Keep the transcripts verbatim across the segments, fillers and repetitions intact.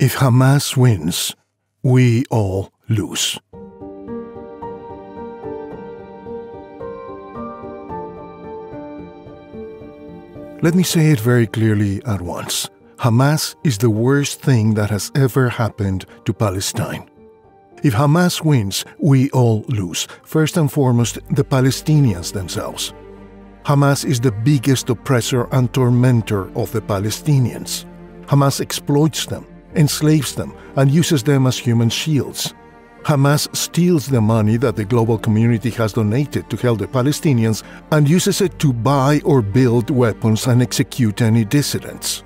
If Hamas wins, we all lose. Let me say it very clearly at once. Hamas is the worst thing that has ever happened to Palestine. If Hamas wins, we all lose. First and foremost, the Palestinians themselves. Hamas is the biggest oppressor and tormentor of the Palestinians. Hamas exploits them, enslaves them, and uses them as human shields. Hamas steals the money that the global community has donated to help the Palestinians and uses it to buy or build weapons and execute any dissidents.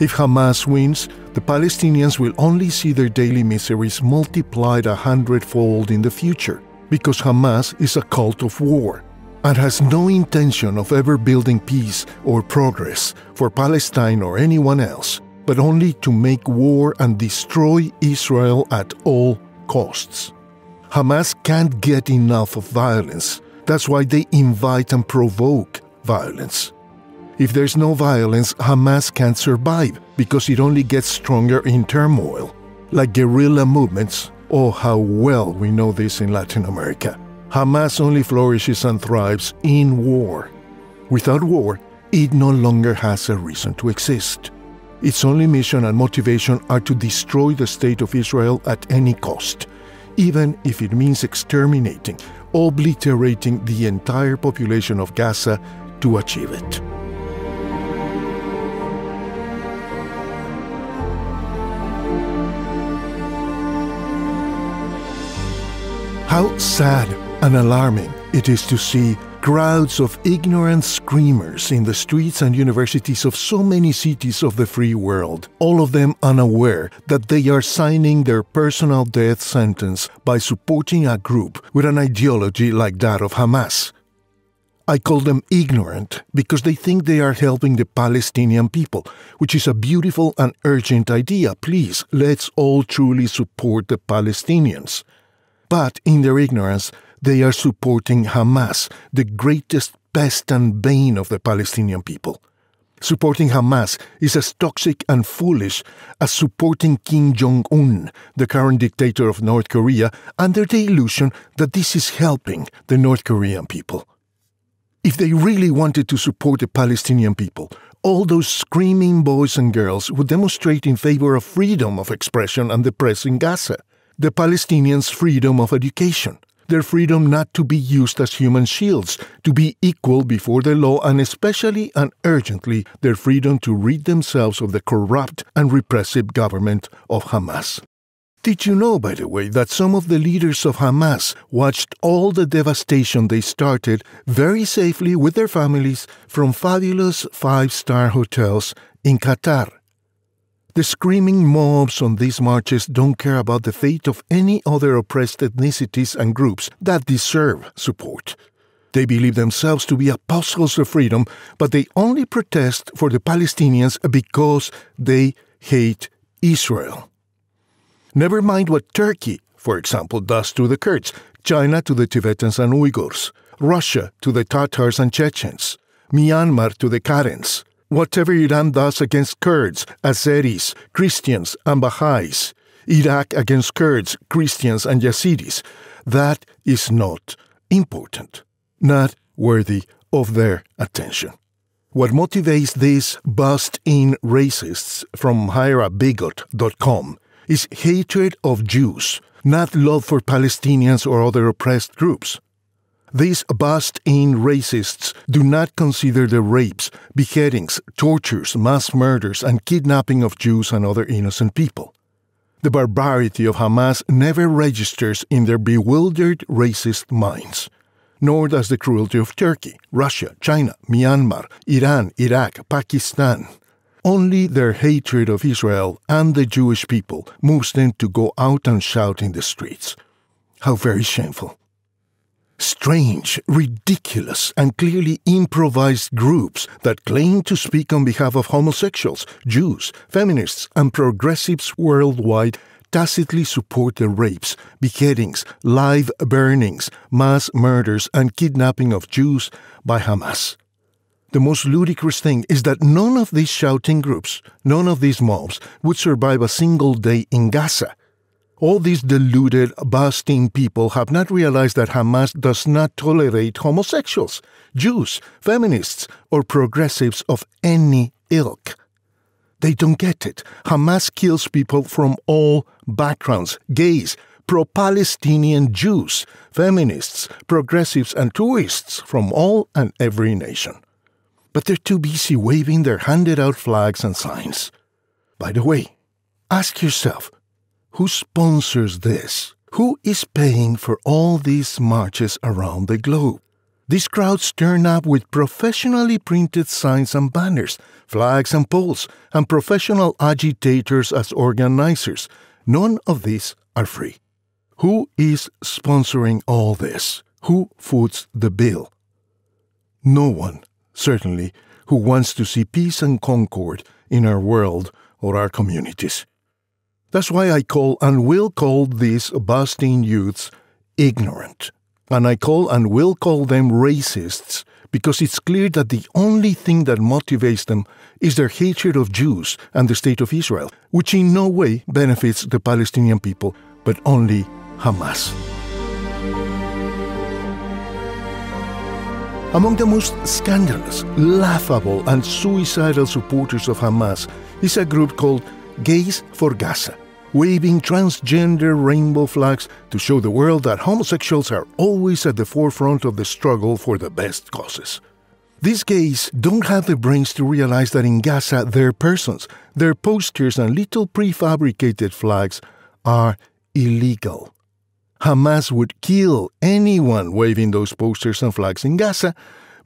If Hamas wins, the Palestinians will only see their daily miseries multiplied a hundredfold in the future, because Hamas is a cult of war and has no intention of ever building peace or progress for Palestine or anyone else, but only to make war and destroy Israel at all costs. costs. Hamas can't get enough of violence. That's why they invite and provoke violence. If there's no violence, Hamas can't survive because it only gets stronger in turmoil, like guerrilla movements. Oh, how well we know this in Latin America. Hamas only flourishes and thrives in war. Without war, it no longer has a reason to exist. Its only mission and motivation are to destroy the state of Israel at any cost, even if it means exterminating, obliterating the entire population of Gaza to achieve it. How sad and alarming it is to see crowds of ignorant screamers in the streets and universities of so many cities of the free world, all of them unaware that they are signing their personal death sentence by supporting a group with an ideology like that of Hamas. I call them ignorant because they think they are helping the Palestinian people, which is a beautiful and urgent idea. Please, let's all truly support the Palestinians. But in their ignorance, they are supporting Hamas, the greatest pest and bane of the Palestinian people. Supporting Hamas is as toxic and foolish as supporting Kim Jong-un, the current dictator of North Korea, under the illusion that this is helping the North Korean people. If they really wanted to support the Palestinian people, all those screaming boys and girls would demonstrate in favor of freedom of expression and the press in Gaza, the Palestinians' freedom of education, their freedom not to be used as human shields, to be equal before the law, and especially and urgently their freedom to rid themselves of the corrupt and repressive government of Hamas. Did you know, by the way, that some of the leaders of Hamas watched all the devastation they started very safely with their families from fabulous five-star hotels in Qatar? The screaming mobs on these marches don't care about the fate of any other oppressed ethnicities and groups that deserve support. They believe themselves to be apostles of freedom, but they only protest for the Palestinians because they hate Israel. Never mind what Turkey, for example, does to the Kurds, China to the Tibetans and Uyghurs, Russia to the Tatars and Chechens, Myanmar to the Karens. Whatever Iran does against Kurds, Azeris, Christians, and Baha'is, Iraq against Kurds, Christians, and Yazidis, that is not important, not worthy of their attention. What motivates these bust-in racists from hire a bigot dot com is hatred of Jews, not love for Palestinians or other oppressed groups. These bust-in racists do not consider the rapes, beheadings, tortures, mass murders, and kidnapping of Jews and other innocent people. The barbarity of Hamas never registers in their bewildered racist minds, nor does the cruelty of Turkey, Russia, China, Myanmar, Iran, Iraq, Pakistan. Only their hatred of Israel and the Jewish people moves them to go out and shout in the streets. How very shameful. Strange, ridiculous, and clearly improvised groups that claim to speak on behalf of homosexuals, Jews, feminists, and progressives worldwide tacitly support the rapes, beheadings, live burnings, mass murders, and kidnapping of Jews by Hamas. The most ludicrous thing is that none of these shouting groups, none of these mobs, would survive a single day in Gaza. All these deluded, busting people have not realized that Hamas does not tolerate homosexuals, Jews, feminists, or progressives of any ilk. They don't get it. Hamas kills people from all backgrounds, gays, pro-Palestinian Jews, feminists, progressives, and tourists from all and every nation. But they're too busy waving their handed-out flags and signs. By the way, ask yourself, who sponsors this? Who is paying for all these marches around the globe? These crowds turn up with professionally printed signs and banners, flags and poles, and professional agitators as organizers. None of these are free. Who is sponsoring all this? Who foots the bill? No one, certainly, who wants to see peace and concord in our world or our communities. That's why I call and will call these busting youths ignorant. And I call and will call them racists, because it's clear that the only thing that motivates them is their hatred of Jews and the State of Israel, which in no way benefits the Palestinian people, but only Hamas. Among the most scandalous, laughable, and suicidal supporters of Hamas is a group called Gays for Gaza, waving transgender rainbow flags to show the world that homosexuals are always at the forefront of the struggle for the best causes. These gays don't have the brains to realize that in Gaza their persons, their posters and little prefabricated flags are illegal. Hamas would kill anyone waving those posters and flags in Gaza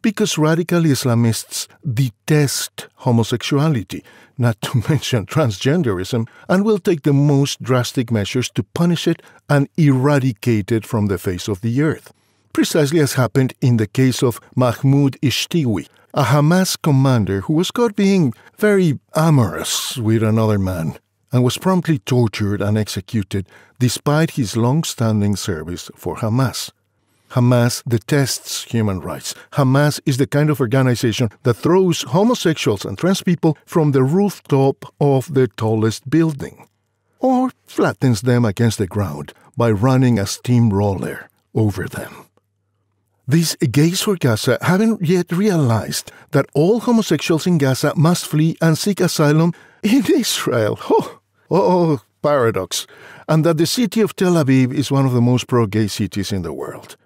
because radical Islamists detest homosexuality, not to mention transgenderism, and will take the most drastic measures to punish it and eradicate it from the face of the earth, precisely as happened in the case of Mahmoud Ishtiwi, a Hamas commander who was caught being very amorous with another man and was promptly tortured and executed despite his long-standing service for Hamas. Hamas detests human rights. Hamas is the kind of organization that throws homosexuals and trans people from the rooftop of the tallest building, or flattens them against the ground by running a steamroller over them. These Gays for Gaza haven't yet realized that all homosexuals in Gaza must flee and seek asylum in Israel. Oh, oh, paradox. And that the city of Tel Aviv is one of the most pro-gay cities in the world.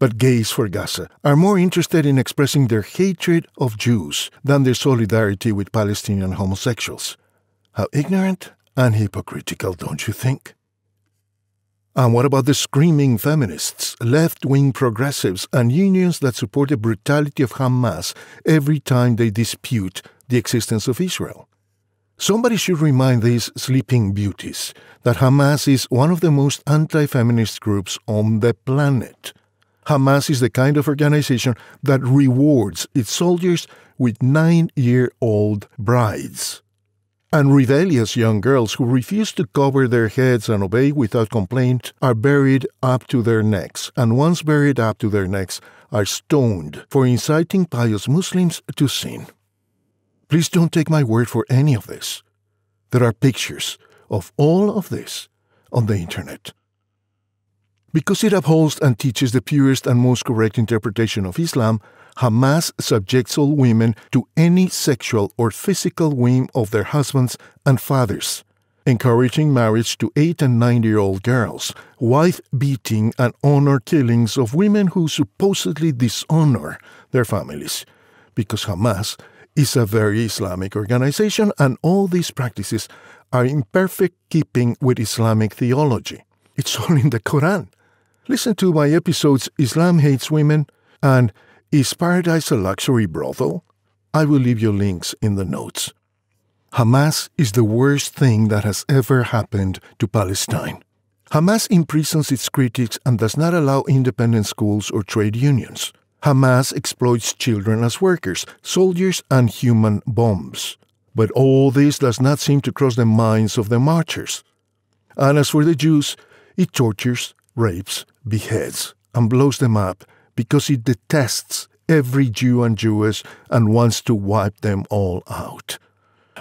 But Gays for Gaza are more interested in expressing their hatred of Jews than their solidarity with Palestinian homosexuals. How ignorant and hypocritical, don't you think? And what about the screaming feminists, left-wing progressives, and unions that support the brutality of Hamas every time they dispute the existence of Israel? Somebody should remind these sleeping beauties that Hamas is one of the most anti-feminist groups on the planet. Hamas is the kind of organization that rewards its soldiers with nine-year-old brides and rebellious young girls who refuse to cover their heads and obey without complaint are buried up to their necks, and once buried up to their necks are stoned for inciting pious Muslims to sin. Please don't take my word for any of this. There are pictures of all of this on the internet. Because it upholds and teaches the purest and most correct interpretation of Islam, Hamas subjects all women to any sexual or physical whim of their husbands and fathers, encouraging marriage to eight- and nine-year-old girls, wife-beating and honor killings of women who supposedly dishonor their families, because Hamas is a very Islamic organization and all these practices are in perfect keeping with Islamic theology. It's all in the Quran. Listen to my episodes Islam Hates Women and Is Paradise a Luxury Brothel? I will leave you links in the notes. Hamas is the worst thing that has ever happened to Palestine. Hamas imprisons its critics and does not allow independent schools or trade unions. Hamas exploits children as workers, soldiers, and human bombs. But all this does not seem to cross the minds of the marchers. And as for the Jews, it tortures, rapes, beheads, and blows them up because it detests every Jew and Jewess and wants to wipe them all out,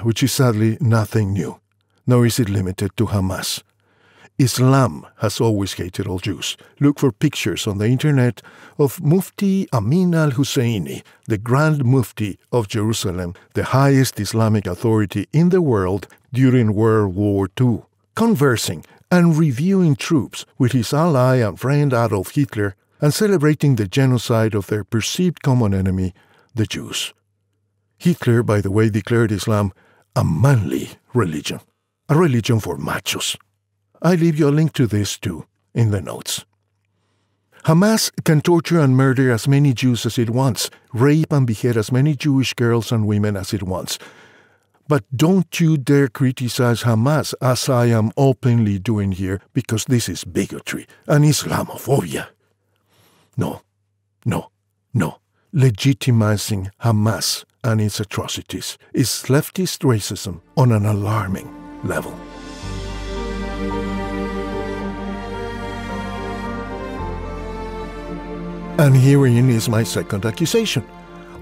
which is sadly nothing new, nor is it limited to Hamas. Islam has always hated all Jews. Look for pictures on the internet of Mufti Amin al-Husseini, the Grand Mufti of Jerusalem, the highest Islamic authority in the world during World War Two, conversing and reviewing troops with his ally and friend Adolf Hitler and celebrating the genocide of their perceived common enemy, the Jews. Hitler, by the way, declared Islam a manly religion, a religion for machos. I leave you a link to this, too, in the notes. Hamas can torture and murder as many Jews as it wants, rape and behead as many Jewish girls and women as it wants. But don't you dare criticize Hamas, as I am openly doing here, because this is bigotry and Islamophobia. No, no, no. Legitimizing Hamas and its atrocities is leftist racism on an alarming level. And herein is my second accusation.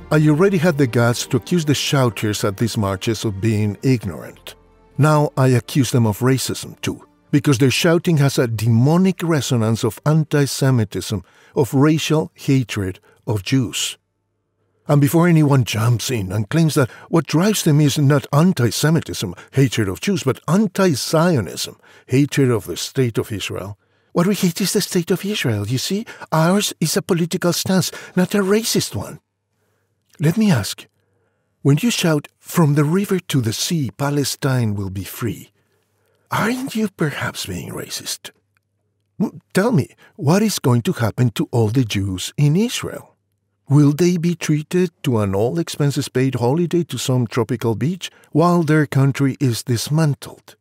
I already had the guts to accuse the shouters at these marches of being ignorant. Now I accuse them of racism too, because their shouting has a demonic resonance of anti-Semitism, of racial hatred of Jews. And before anyone jumps in and claims that what drives them is not anti-Semitism, hatred of Jews, but anti-Zionism, hatred of the state of Israel, what we hate is the state of Israel, you see? Ours is a political stance, not a racist one. Let me ask, when you shout, "From the river to the sea, Palestine will be free," aren't you perhaps being racist? Tell me, what is going to happen to all the Jews in Israel? Will they be treated to an all-expenses-paid holiday to some tropical beach while their country is dismantled?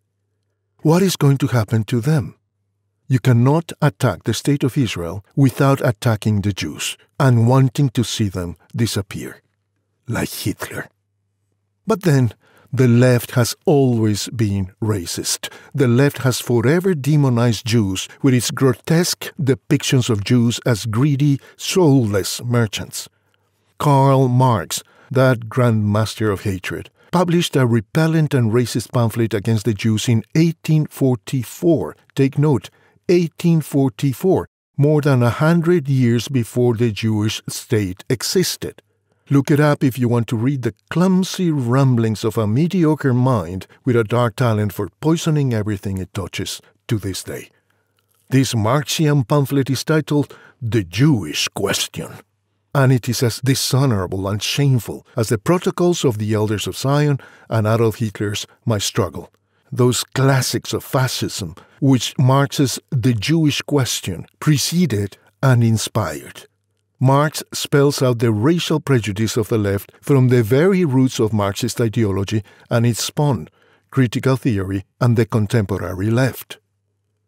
What is going to happen to them? You cannot attack the state of Israel without attacking the Jews and wanting to see them disappear, like Hitler. But then, the left has always been racist. The left has forever demonized Jews with its grotesque depictions of Jews as greedy, soulless merchants. Karl Marx, that grandmaster of hatred, published a repellent and racist pamphlet against the Jews in eighteen forty-four. Take note. eighteen forty-four, more than a hundred years before the Jewish state existed. Look it up if you want to read the clumsy ramblings of a mediocre mind with a dark talent for poisoning everything it touches to this day. This Marxian pamphlet is titled "The Jewish Question," and it is as dishonorable and shameful as the Protocols of the Elders of Zion and Adolf Hitler's My Struggle, those classics of fascism which Marx's The Jewish Question preceded and inspired. Marx spells out the racial prejudice of the left from the very roots of Marxist ideology and its spawn, critical theory and the contemporary left.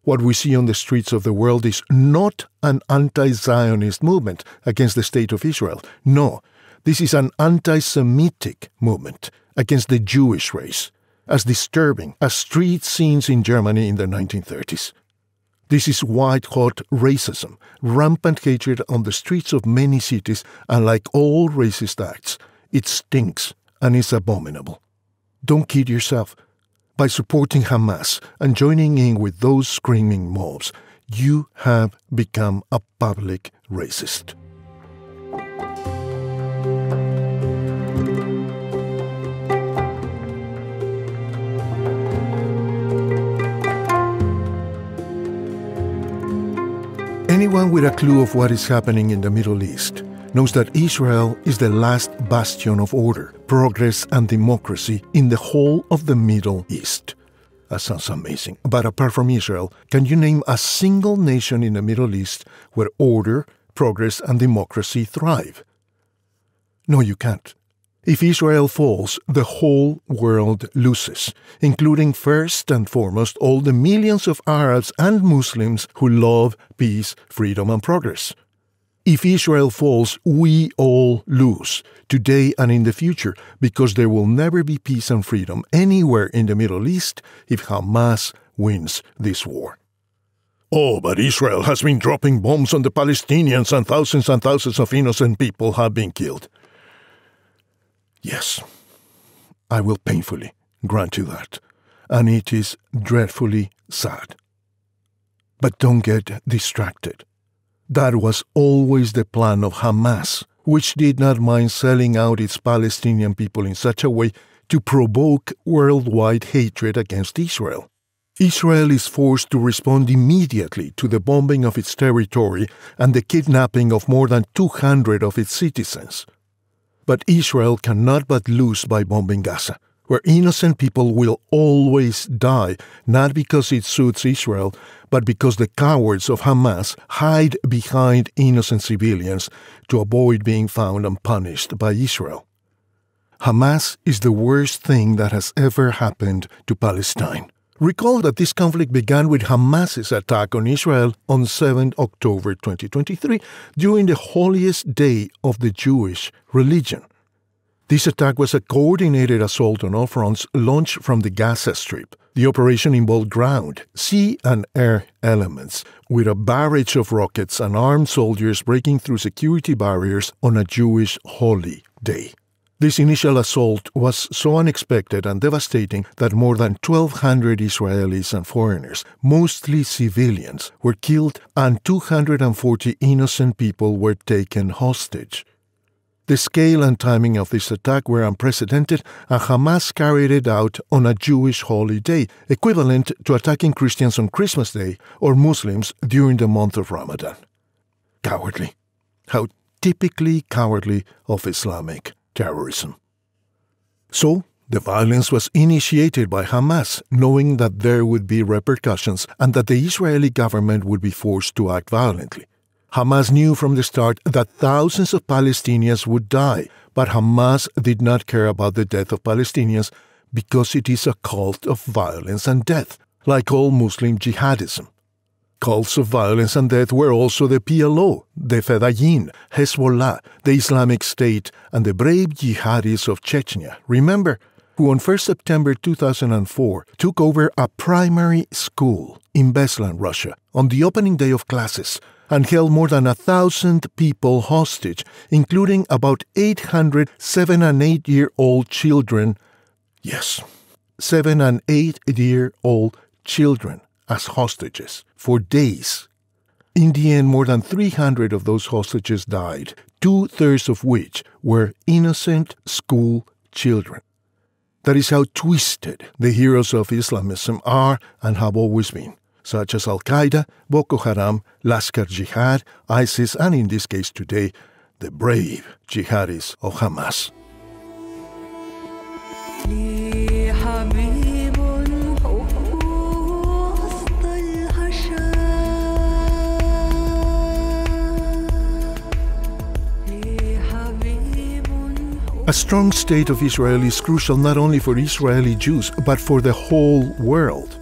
What we see on the streets of the world is not an anti-Zionist movement against the state of Israel. No, this is an anti-Semitic movement against the Jewish race, as disturbing as street scenes in Germany in the nineteen thirties. This is white-hot racism, rampant hatred on the streets of many cities, and like all racist acts, it stinks and is abominable. Don't kid yourself. By supporting Hamas and joining in with those screaming mobs, you have become a public racist. Anyone with a clue of what is happening in the Middle East knows that Israel is the last bastion of order, progress, and democracy in the whole of the Middle East. That sounds amazing. But apart from Israel, can you name a single nation in the Middle East where order, progress, and democracy thrive? No, you can't. If Israel falls, the whole world loses, including first and foremost all the millions of Arabs and Muslims who love peace, freedom, and progress. If Israel falls, we all lose, today and in the future, because there will never be peace and freedom anywhere in the Middle East if Hamas wins this war. Oh, but Israel has been dropping bombs on the Palestinians and thousands and thousands of innocent people have been killed. Yes, I will painfully grant you that, and it is dreadfully sad. But don't get distracted. That was always the plan of Hamas, which did not mind selling out its Palestinian people in such a way to provoke worldwide hatred against Israel. Israel is forced to respond immediately to the bombing of its territory and the kidnapping of more than two hundred of its citizens. But Israel cannot but lose by bombing Gaza, where innocent people will always die, not because it suits Israel, but because the cowards of Hamas hide behind innocent civilians to avoid being found and punished by Israel. Hamas is the worst thing that has ever happened to Palestine. Recall that this conflict began with Hamas's attack on Israel on the seventh of October twenty twenty-three, during the holiest day of the Jewish religion. This attack was a coordinated assault on all fronts launched from the Gaza Strip. The operation involved ground, sea, and air elements, with a barrage of rockets and armed soldiers breaking through security barriers on a Jewish holy day. This initial assault was so unexpected and devastating that more than twelve hundred Israelis and foreigners, mostly civilians, were killed and two hundred forty innocent people were taken hostage. The scale and timing of this attack were unprecedented, and Hamas carried it out on a Jewish holy day, equivalent to attacking Christians on Christmas Day or Muslims during the month of Ramadan. Cowardly. How typically cowardly of Islamic terrorism. So, the violence was initiated by Hamas, knowing that there would be repercussions and that the Israeli government would be forced to act violently. Hamas knew from the start that thousands of Palestinians would die, but Hamas did not care about the death of Palestinians because it is a cult of violence and death, like all Muslim jihadism. Cults of violence and death were also the P L O, the Fedayeen, Hezbollah, the Islamic State, and the brave jihadis of Chechnya, remember, who on the first of September two thousand four took over a primary school in Beslan, Russia, on the opening day of classes, and held more than a thousand people hostage, including about eight hundred seven- and eight-year-old children. Yes, seven- and eight-year-old children as hostages for days. In the end, more than three hundred of those hostages died, two-thirds of which were innocent school children. That is how twisted the heroes of Islamism are and have always been, such as Al-Qaeda, Boko Haram, Lashkar Jihad, ISIS, and in this case today, the brave jihadis of Hamas. A strong state of Israel is crucial not only for Israeli Jews, but for the whole world.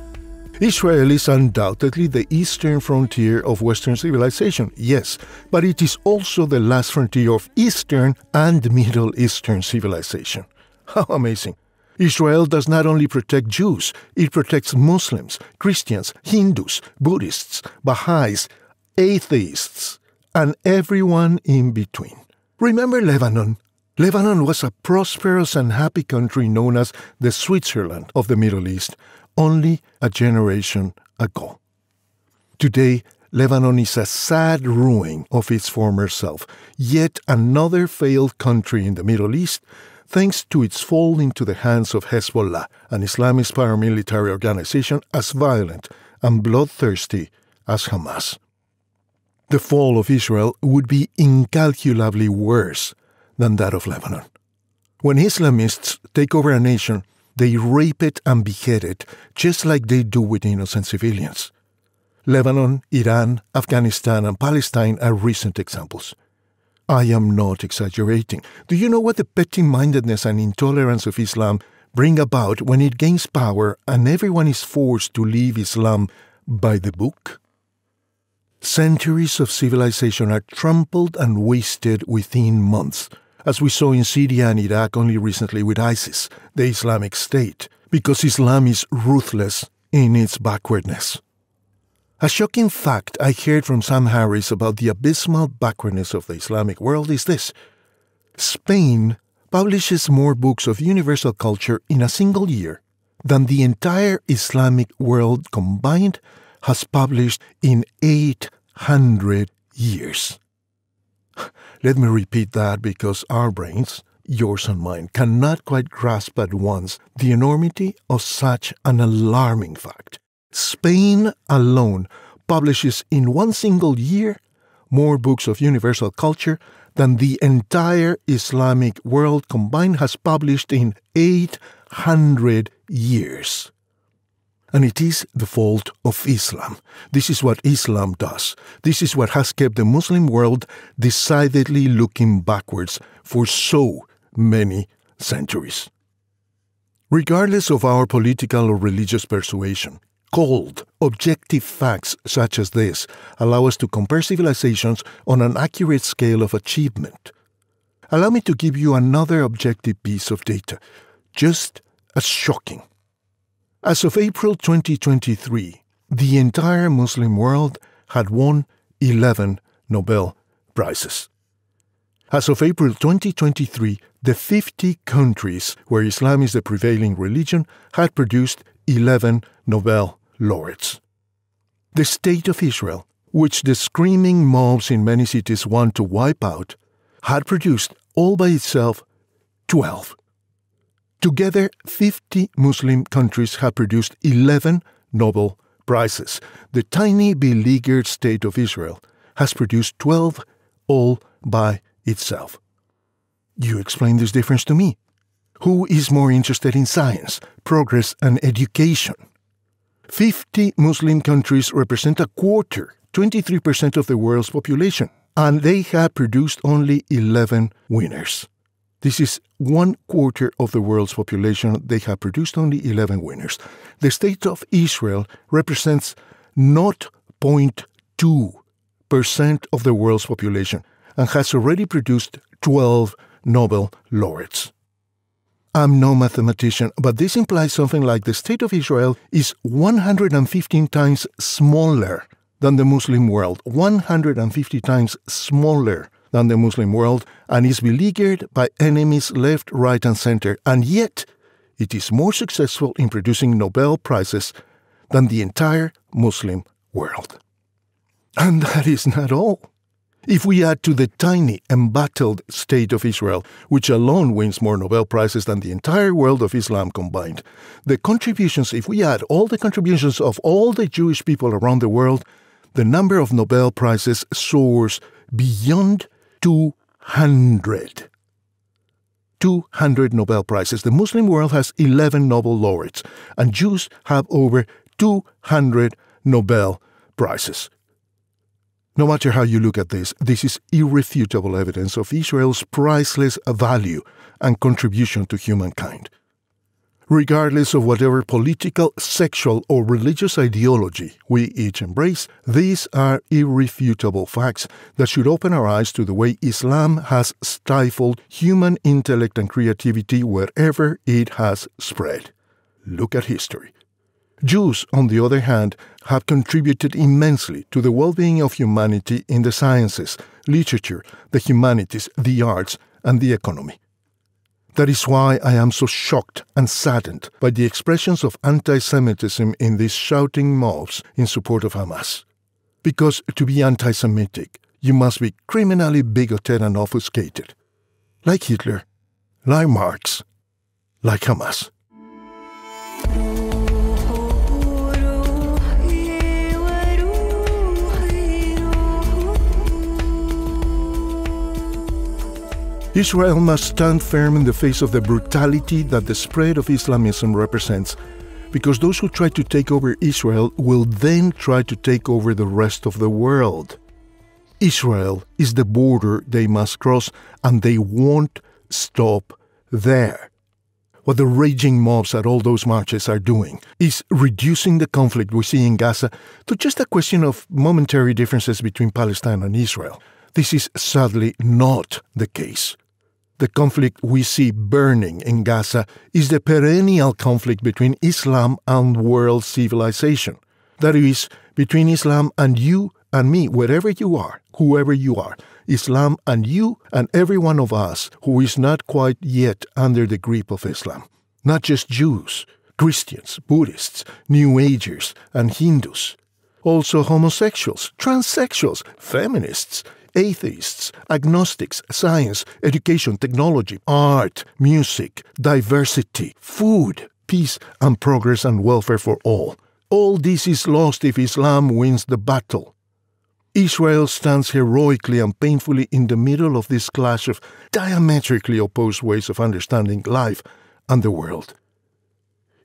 Israel is undoubtedly the eastern frontier of Western civilization, yes, but it is also the last frontier of Eastern and Middle Eastern civilization. How amazing! Israel does not only protect Jews, it protects Muslims, Christians, Hindus, Buddhists, Baha'is, atheists, and everyone in between. Remember Lebanon? Lebanon was a prosperous and happy country known as the Switzerland of the Middle East only a generation ago. Today, Lebanon is a sad ruin of its former self, yet another failed country in the Middle East, thanks to its fall into the hands of Hezbollah, an Islamist paramilitary organization as violent and bloodthirsty as Hamas. The fall of Israel would be incalculably worse than that of Lebanon. When Islamists take over a nation, they rape it and behead it, just like they do with innocent civilians. Lebanon, Iran, Afghanistan, and Palestine are recent examples. I am not exaggerating. Do you know what the petty-mindedness and intolerance of Islam bring about when it gains power and everyone is forced to live Islam by the book? Centuries of civilization are trampled and wasted within months, as we saw in Syria and Iraq only recently with ISIS, the Islamic State, because Islam is ruthless in its backwardness. A shocking fact I heard from Sam Harris about the abysmal backwardness of the Islamic world is this. Spain publishes more books of universal culture in a single year than the entire Islamic world combined has published in eight hundred years. Let me repeat that because our brains, yours and mine, cannot quite grasp at once the enormity of such an alarming fact. Spain alone publishes in one single year more books of universal culture than the entire Islamic world combined has published in eight hundred years. And it is the fault of Islam. This is what Islam does. This is what has kept the Muslim world decidedly looking backwards for so many centuries. Regardless of our political or religious persuasion, cold, objective facts such as this allow us to compare civilizations on an accurate scale of achievement. Allow me to give you another objective piece of data, just as shocking. As of April twenty twenty-three, the entire Muslim world had won eleven Nobel Prizes. As of April twenty twenty-three, the fifty countries where Islam is the prevailing religion had produced eleven Nobel laureates. The State of Israel, which the screaming mobs in many cities want to wipe out, had produced all by itself twelve. Together, fifty Muslim countries have produced eleven Nobel Prizes. The tiny, beleaguered State of Israel has produced twelve all by itself. You explain this difference to me. Who is more interested in science, progress, and education? fifty Muslim countries represent a quarter, twenty-three percent of the world's population, and they have produced only eleven winners. This is one quarter of the world's population. They have produced only eleven winners. The State of Israel represents zero point two percent of the world's population and has already produced twelve Nobel laureates. I'm no mathematician, but this implies something like the State of Israel is one hundred fifteen times smaller than the Muslim world, one hundred fifty times smaller than the Muslim world, and is beleaguered by enemies left, right, and center, and yet it is more successful in producing Nobel Prizes than the entire Muslim world. And that is not all. If we add to the tiny, embattled State of Israel, which alone wins more Nobel Prizes than the entire world of Islam combined, the contributions, if we add all the contributions of all the Jewish people around the world, the number of Nobel Prizes soars beyond two hundred. two hundred Nobel Prizes. The Muslim world has eleven Nobel laureates, and Jews have over two hundred Nobel Prizes. No matter how you look at this, this is irrefutable evidence of Israel's priceless value and contribution to humankind. Regardless of whatever political, sexual, or religious ideology we each embrace, these are irrefutable facts that should open our eyes to the way Islam has stifled human intellect and creativity wherever it has spread. Look at history. Jews, on the other hand, have contributed immensely to the well-being of humanity in the sciences, literature, the humanities, the arts, and the economy. That is why I am so shocked and saddened by the expressions of anti-Semitism in these shouting mobs in support of Hamas. Because to be anti-Semitic, you must be criminally bigoted and obfuscated. Like Hitler, like Marx, like Hamas. Israel must stand firm in the face of the brutality that the spread of Islamism represents, because those who try to take over Israel will then try to take over the rest of the world. Israel is the border they must cross, and they won't stop there. What the raging mobs at all those marches are doing is reducing the conflict we see in Gaza to just a question of momentary differences between Palestine and Israel. This is sadly not the case. The conflict we see burning in Gaza is the perennial conflict between Islam and world civilization, That is, between Islam and you and me, wherever you are, whoever you are, Islam and you and every one of us who is not quite yet under the grip of Islam. Not just Jews, Christians, Buddhists, New Agers, and Hindus. Also homosexuals, transsexuals, feminists, atheists, agnostics, science, education, technology, art, music, diversity, food, peace and progress and welfare for all. All this is lost if Islam wins the battle. Israel stands heroically and painfully in the middle of this clash of diametrically opposed ways of understanding life and the world.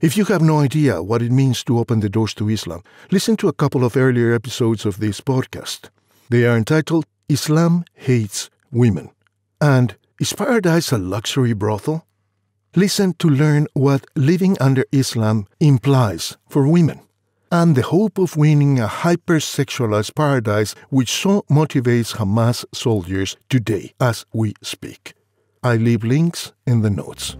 If you have no idea what it means to open the doors to Islam, listen to a couple of earlier episodes of this podcast. They are entitled Islam Hates Women and Is Paradise a Luxury Brothel? Listen to learn what living under Islam implies for women and the hope of winning a hyper-sexualized paradise which so motivates Hamas soldiers today as we speak. I leave links in the notes.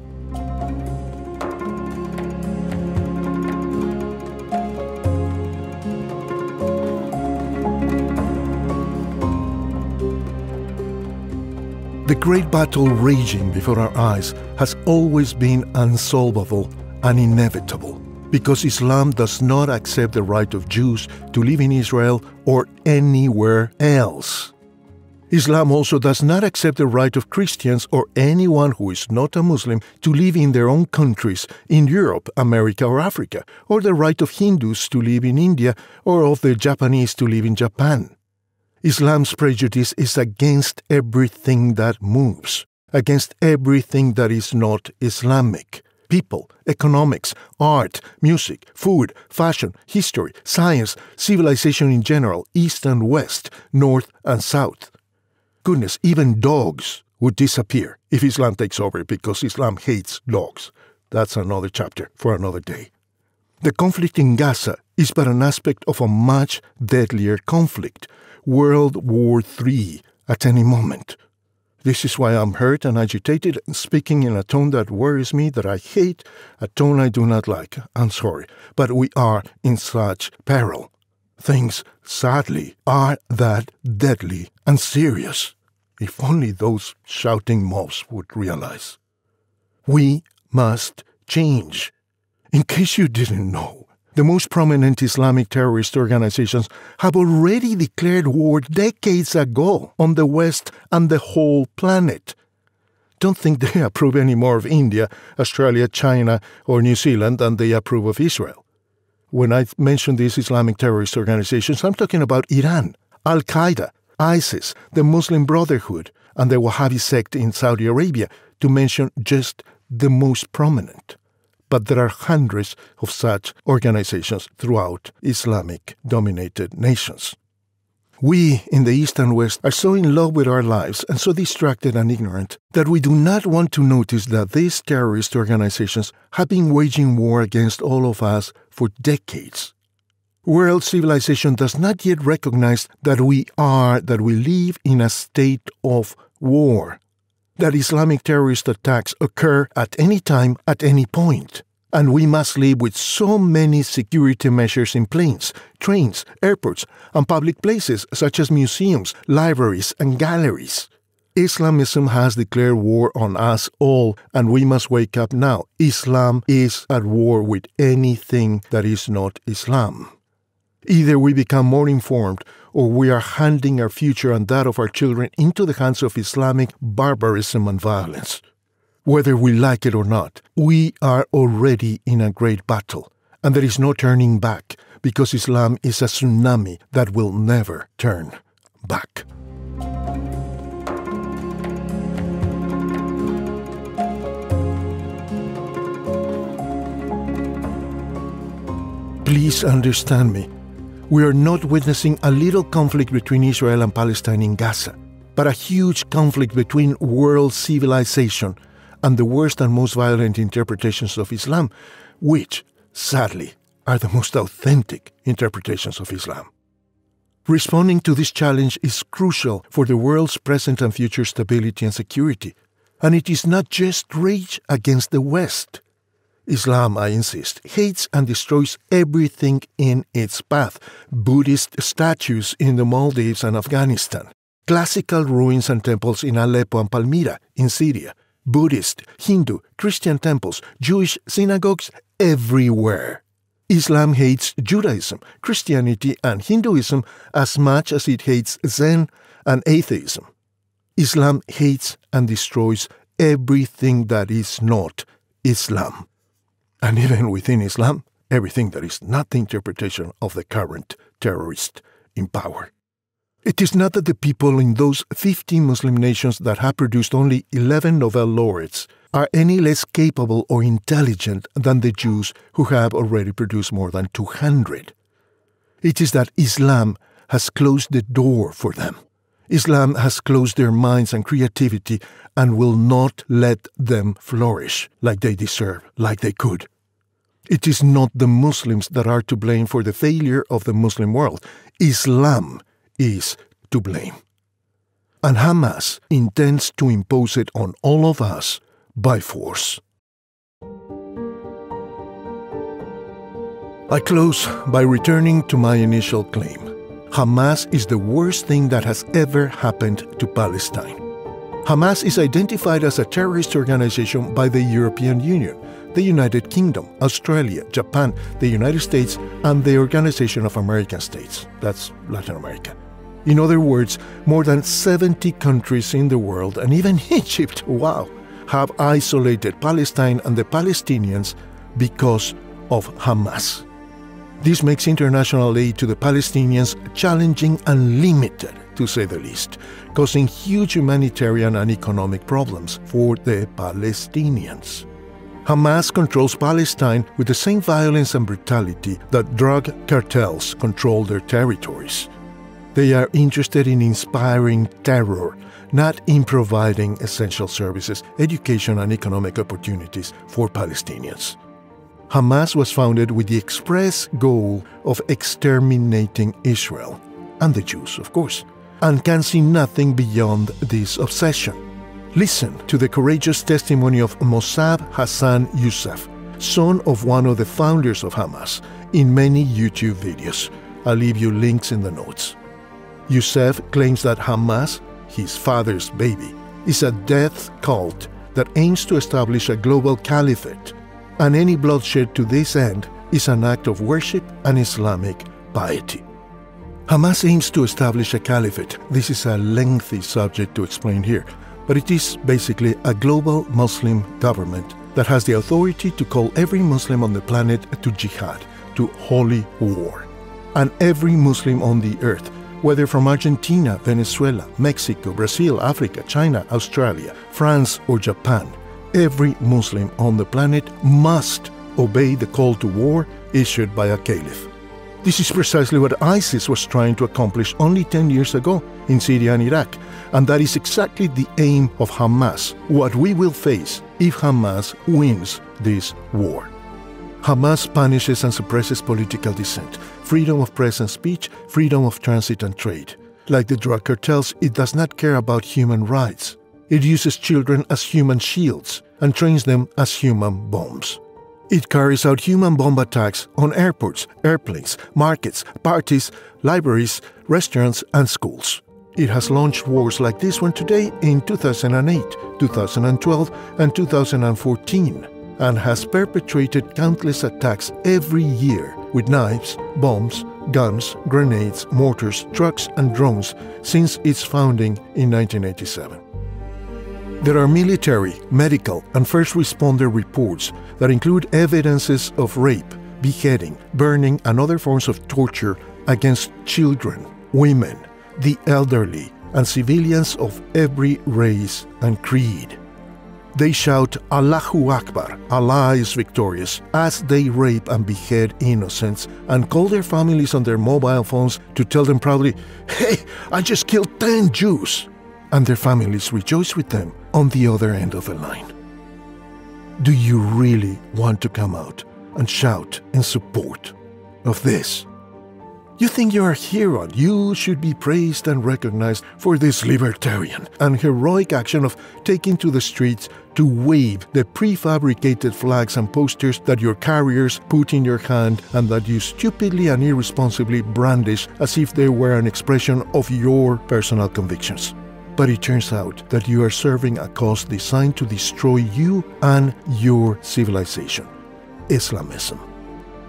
The great battle raging before our eyes has always been unsolvable and inevitable because Islam does not accept the right of Jews to live in Israel or anywhere else. Islam also does not accept the right of Christians or anyone who is not a Muslim to live in their own countries in Europe, America or Africa, or the right of Hindus to live in India or of the Japanese to live in Japan. Islam's prejudice is against everything that moves, against everything that is not Islamic. People, economics, art, music, food, fashion, history, science, civilization in general, East and West, North and South. Goodness, even dogs would disappear if Islam takes over because Islam hates dogs. That's another chapter for another day. The conflict in Gaza is but an aspect of a much deadlier conflict, World War Three, at any moment. This is why I'm hurt and agitated and speaking in a tone that worries me, that I hate, a tone I do not like. I'm sorry, but we are in such peril. Things, sadly, are that deadly and serious. If only those shouting mobs would realize. We must change. In case you didn't know, the most prominent Islamic terrorist organizations have already declared war decades ago on the West and the whole planet. Don't think they approve any more of India, Australia, China, or New Zealand than they approve of Israel. When I mention these Islamic terrorist organizations, I'm talking about Iran, Al-Qaeda, ISIS, the Muslim Brotherhood, and the Wahhabi sect in Saudi Arabia, to mention just the most prominent. But there are hundreds of such organizations throughout Islamic-dominated nations. We, in the East and West, are so in love with our lives and so distracted and ignorant that we do not want to notice that these terrorist organizations have been waging war against all of us for decades. World civilization does not yet recognize that we are, that we live in a state of war, that Islamic terrorist attacks occur at any time, at any point. And we must live with so many security measures in planes, trains, airports, and public places such as museums, libraries, and galleries. Islamism has declared war on us all, and we must wake up now. Islam is at war with anything that is not Islam. Either we become more informed, or we are handing our future and that of our children into the hands of Islamic barbarism and violence. Whether we like it or not, we are already in a great battle, and there is no turning back, because Islam is a tsunami that will never turn back. Please understand me. We are not witnessing a little conflict between Israel and Palestine in Gaza, but a huge conflict between world civilization and the worst and most violent interpretations of Islam, which, sadly, are the most authentic interpretations of Islam. Responding to this challenge is crucial for the world's present and future stability and security, and it is not just rage against the West. Islam, I insist, hates and destroys everything in its path. Buddhist statues in the Maldives and Afghanistan, classical ruins and temples in Aleppo and Palmyra in Syria, Buddhist, Hindu, Christian temples, Jewish synagogues everywhere. Islam hates Judaism, Christianity and Hinduism as much as it hates Zen and atheism. Islam hates and destroys everything that is not Islam. And even within Islam, everything that is not the interpretation of the current terrorist in power. It is not that the people in those fifteen Muslim nations that have produced only eleven Nobel laureates are any less capable or intelligent than the Jews who have already produced more than two hundred. It is that Islam has closed the door for them. Islam has closed their minds and creativity and will not let them flourish like they deserve, like they could. It is not the Muslims that are to blame for the failure of the Muslim world. Islam is to blame. And Hamas intends to impose it on all of us by force. I close by returning to my initial claim. Hamas is the worst thing that has ever happened to Palestine. Hamas is identified as a terrorist organization by the European Union, the United Kingdom, Australia, Japan, the United States, and the Organization of American States. That's Latin America. In other words, more than seventy countries in the world, and even Egypt, wow, have isolated Palestine and the Palestinians because of Hamas. This makes international aid to the Palestinians challenging and limited, to say the least, causing huge humanitarian and economic problems for the Palestinians. Hamas controls Palestine with the same violence and brutality that drug cartels control their territories. They are interested in inspiring terror, not in providing essential services, education, and economic opportunities for Palestinians. Hamas was founded with the express goal of exterminating Israel, and the Jews, of course, and can see nothing beyond this obsession. Listen to the courageous testimony of Mosab Hassan Yousef, son of one of the founders of Hamas, in many YouTube videos. I'll leave you links in the notes. Yousef claims that Hamas, his father's baby, is a death cult that aims to establish a global caliphate, and any bloodshed to this end is an act of worship and Islamic piety. Hamas aims to establish a caliphate. This is a lengthy subject to explain here, but it is basically a global Muslim government that has the authority to call every Muslim on the planet to jihad, to holy war. And every Muslim on the earth, whether from Argentina, Venezuela, Mexico, Brazil, Africa, China, Australia, France, or Japan, every Muslim on the planet must obey the call to war issued by a caliph. This is precisely what ISIS was trying to accomplish only ten years ago in Syria and Iraq, and that is exactly the aim of Hamas, what we will face if Hamas wins this war. Hamas punishes and suppresses political dissent, freedom of press and speech, freedom of transit and trade. Like the drug cartels, it does not care about human rights. It uses children as human shields and trains them as human bombs. It carries out human bomb attacks on airports, airplanes, markets, parties, libraries, restaurants, and schools. It has launched wars like this one today in two thousand eight, two thousand twelve, and two thousand fourteen, and has perpetrated countless attacks every year with knives, bombs, guns, grenades, mortars, trucks, and drones since its founding in nineteen eighty-seven. There are military, medical, and first responder reports that include evidences of rape, beheading, burning, and other forms of torture against children, women, the elderly, and civilians of every race and creed. They shout, "Allahu Akbar, Allah is victorious," as they rape and behead innocents and call their families on their mobile phones to tell them proudly, "Hey, I just killed ten Jews." And their families rejoice with them on the other end of the line. Do you really want to come out and shout in support of this? You think you're a hero. You should be praised and recognized for this libertarian and heroic action of taking to the streets to wave the prefabricated flags and posters that your carriers put in your hand and that you stupidly and irresponsibly brandish as if they were an expression of your personal convictions. But it turns out that you are serving a cause designed to destroy you and your civilization, Islamism.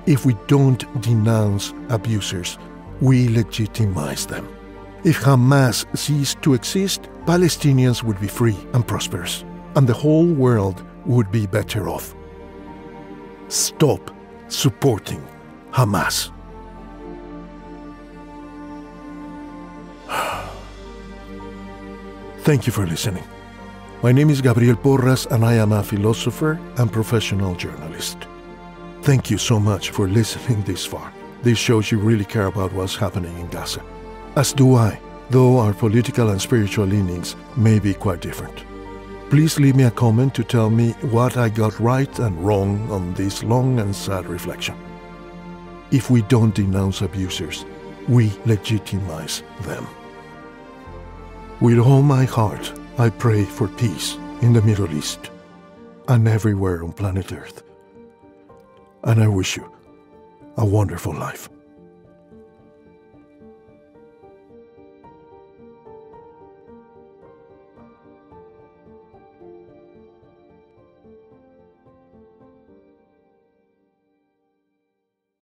If we don't denounce abusers, we legitimize them. If Hamas ceased to exist, Palestinians would be free and prosperous, and the whole world would be better off. Stop supporting Hamas. Thank you for listening. My name is Gabriel Porras, and I am a philosopher and professional journalist. Thank you so much for listening this far. This shows you really care about what's happening in Gaza. As do I, though our political and spiritual leanings may be quite different. Please leave me a comment to tell me what I got right and wrong on this long and sad reflection. If we don't denounce abusers, we legitimize them. With all my heart, I pray for peace in the Middle East and everywhere on planet Earth. And I wish you a wonderful life.